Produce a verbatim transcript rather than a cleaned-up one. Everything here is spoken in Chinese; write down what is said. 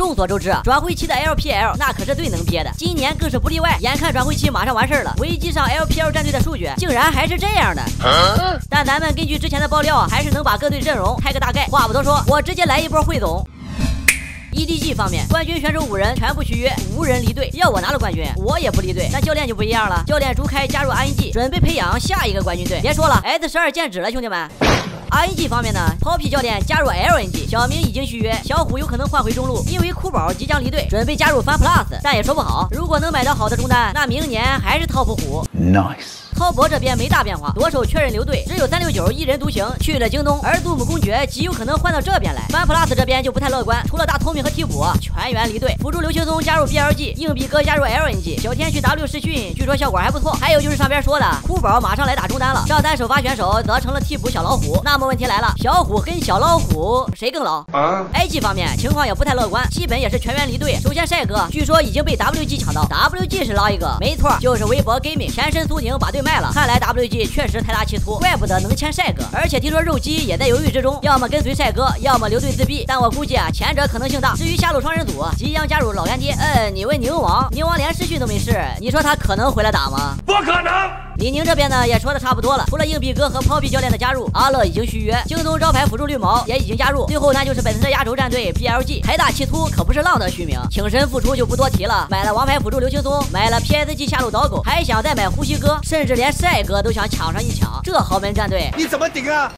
众所周知啊，转会期的 L P L 那可是最能憋的，今年更是不例外。眼看转会期马上完事儿了，维基上 L P L 战队的数据竟然还是这样的。啊、但咱们根据之前的爆料啊，还是能把各队阵容开个大概。话不多说，我直接来一波汇总。 E D G 方面，冠军选手五人全部续约，无人离队。要我拿了冠军，我也不离队。但教练就不一样了，教练朱开加入 I N G， 准备培养下一个冠军队。别说了 ，S 十二见指了，兄弟们。I N G 方面呢 ，Poppy 教练加入 L N G， 小明已经续约，小虎有可能换回中路，因为酷宝即将离队，准备加入 FunPlus， 但也说不好。如果能买到好的中单，那明年还是 Top 虎。Nice。 滔博这边没大变化，左手确认留队，只有三六九一人独行去了京东，而祖母公爵极有可能换到这边来。FunPlus 这边就不太乐观，除了大聪明和替补，全员离队。辅助刘学松加入 B L G， 硬币哥加入 L N G， 小天去 W 试训，据说效果还不错。还有就是上边说的，酷宝马上来打中单了，上单首发选手则成了替补小老虎。那么问题来了，小虎跟小老虎谁更老？啊 ？I G 方面情况也不太乐观，基本也是全员离队。首先帅哥据说已经被 W G 抢到 ，W G 是捞一个，没错，就是微博 Gaming 前身苏宁把对面 卖了，看来 W G 确实财大气粗，怪不得能签帅哥。而且听说肉鸡也在犹豫之中，要么跟随帅哥，要么留队自闭。但我估计啊，前者可能性大。至于下路双人组，即将加入老干爹。嗯，你问宁王，宁王连试训都没试，你说他可能回来打吗？不可能。 李宁这边呢也说的差不多了，除了硬币哥和 Poppy 教练的加入，阿乐已经续约，京东招牌辅助绿毛也已经加入，最后那就是本次的压轴战队 B L G， 财大气粗可不是浪得虚名，请神复出就不多提了，买了王牌辅助刘青松，买了 P S G 下路导狗，还想再买呼吸哥，甚至连帅哥都想抢上一抢，这豪门战队你怎么顶啊？